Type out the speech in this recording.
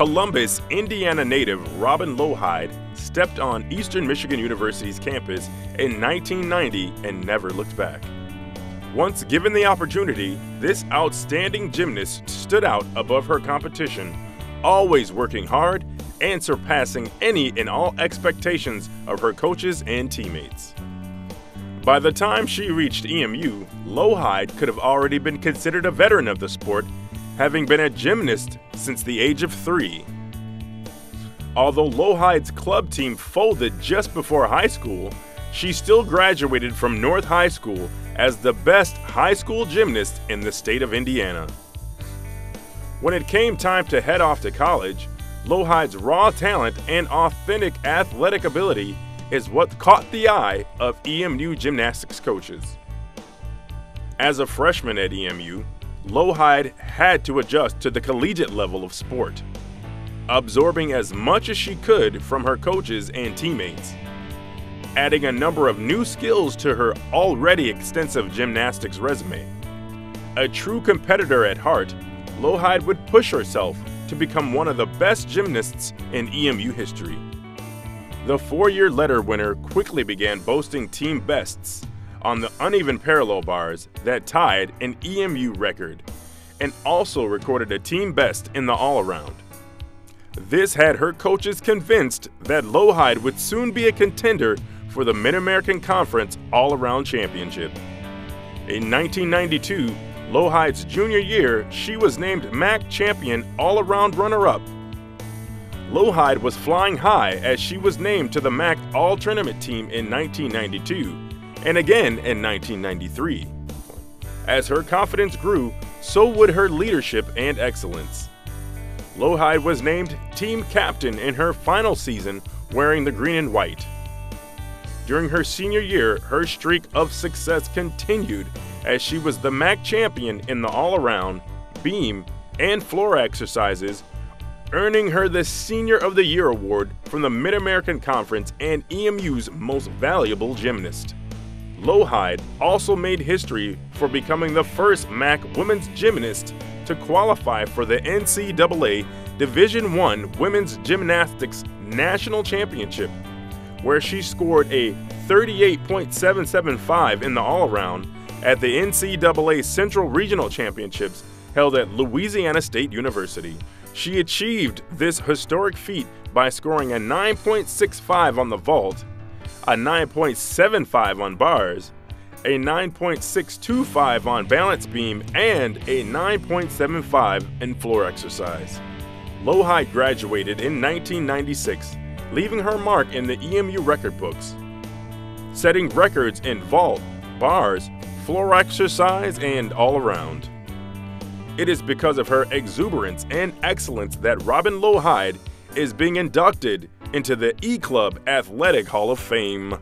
Columbus, Indiana native Robin Loheide stepped on Eastern Michigan University's campus in 1990 and never looked back. Once given the opportunity, this outstanding gymnast stood out above her competition, always working hard and surpassing any and all expectations of her coaches and teammates. By the time she reached EMU, Loheide could have already been considered a veteran of the sport, having been a gymnast since the age of 3. Although Loheide's club team folded just before high school, she still graduated from North High School as the best high school gymnast in the state of Indiana. When it came time to head off to college, Loheide's raw talent and authentic athletic ability is what caught the eye of EMU gymnastics coaches. As a freshman at EMU, Loheide had to adjust to the collegiate level of sport, absorbing as much as she could from her coaches and teammates. Adding a number of new skills to her already extensive gymnastics resume. A true competitor at heart, Loheide would push herself to become one of the best gymnasts in EMU history. The 4-year letter winner quickly began boasting team bests on the uneven parallel bars that tied an EMU record, and also recorded a team best in the all-around. This had her coaches convinced that Loheide would soon be a contender for the Mid-American Conference All-Around Championship. In 1992, Loheide's junior year, she was named MAC Champion All-Around Runner-Up. Loheide was flying high as she was named to the MAC All-Tournament Team in 1992, and again in 1993. As her confidence grew, so would her leadership and excellence. Loheide was named team captain in her final season wearing the green and white. During her senior year, her streak of success continued as she was the MAC champion in the all-around, beam, and floor exercises, earning her the Senior of the Year award from the Mid-American Conference and EMU's most valuable gymnast. Loheide also made history for becoming the first MAC women's gymnast to qualify for the NCAA Division I Women's Gymnastics National Championship, where she scored a 38.775 in the all-around at the NCAA Central Regional Championships held at Louisiana State University. She achieved this historic feat by scoring a 9.65 on the vault, a 9.75 on bars, a 9.625 on balance beam, and a 9.75 in floor exercise. Loheide graduated in 1996, leaving her mark in the EMU record books, setting records in vault, bars, floor exercise, and all around. It is because of her exuberance and excellence that Robin Loheide is being inducted into the E-Club Athletic Hall of Fame.